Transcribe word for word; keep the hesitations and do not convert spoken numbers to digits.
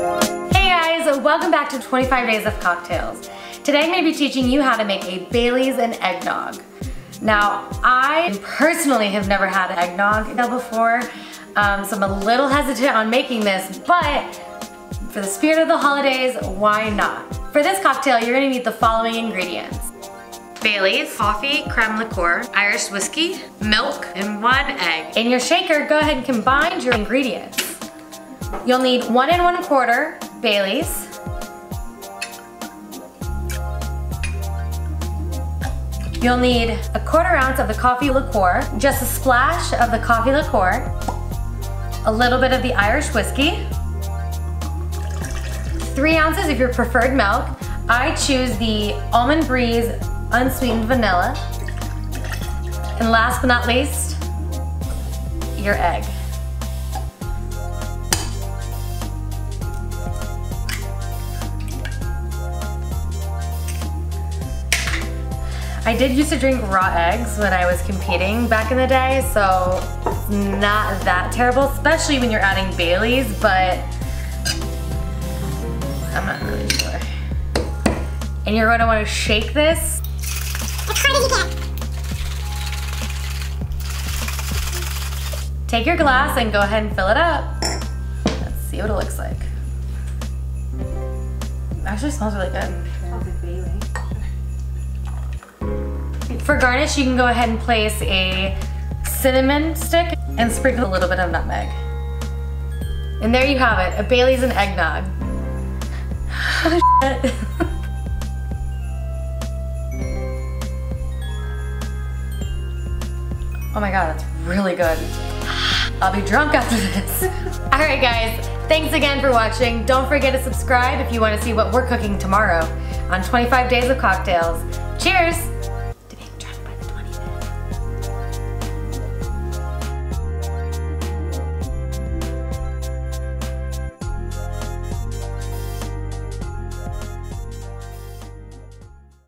Hey guys, welcome back to twenty-five days of Cocktails. Today I'm going to be teaching you how to make a Bailey's and eggnog. Now, I personally have never had eggnog before, um, so I'm a little hesitant on making this, but for the spirit of the holidays, why not? For this cocktail, you're going to need the following ingredients. Bailey's, coffee, creme liqueur, Irish whiskey, milk, and one egg. In your shaker, go ahead and combine your ingredients. You'll need one and one quarter Bailey's, you'll need a quarter ounce of the coffee liqueur, just a splash of the coffee liqueur, a little bit of the Irish whiskey, three ounces of your preferred milk. I choose the Almond Breeze unsweetened vanilla, and last but not least, your egg. I did used to drink raw eggs when I was competing back in the day, so it's not that terrible, especially when you're adding Bailey's, but I'm not really sure. And you're gonna wanna shake this as hard as you can. Take your glass and go ahead and fill it up. Let's see what it looks like. It actually smells really good. For garnish, you can go ahead and place a cinnamon stick and sprinkle a little bit of nutmeg. And there you have it, a Bailey's and eggnog. Oh, shit. Oh my god, that's really good. I'll be drunk after this. Alright guys, thanks again for watching. Don't forget to subscribe if you want to see what we're cooking tomorrow on twenty-five days of Cocktails. Cheers!